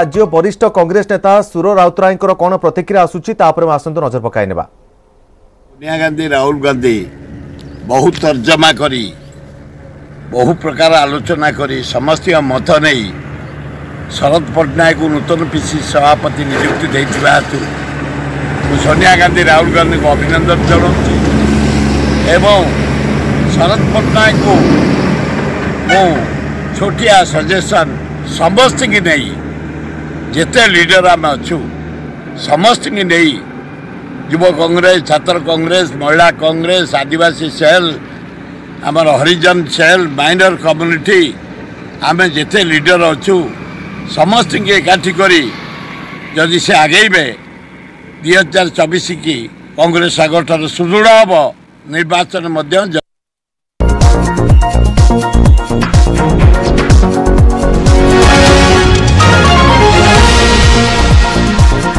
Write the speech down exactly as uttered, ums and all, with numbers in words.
राज्य वरिष्ठ कांग्रेस नेता सुर राउतराय कौन प्रतिक्रिया आसूची नजर पकाई नेबा। सोनिया गांधी राहुल गांधी बहुत तर्जमा करी बहु प्रकार आलोचना करी समस्त मत नहीं शरद पट्टनायक को नूतन पीसी सभापति नियुक्ति देथिबा हेतु सोनिया गांधी राहुल गांधी को अभिनंदन जनाउछि एवं शरद पट्टनायक को वो छोटिया सजेशन समस्त की नहीं जिते लीडर आम अच्छू समस्त की नहीं युव कांग्रेस छात्र कांग्रेस महिला कांग्रेस आदिवासी सेल आम हरिजन सेल माइनर कम्युनिटी आम जिते लीडर अच्छू समस्त की एकाठी करी जदि से आगेबे दुई हजार चौबीस की कांग्रेस आगठार सुदृढ़ हम निर्वाचन।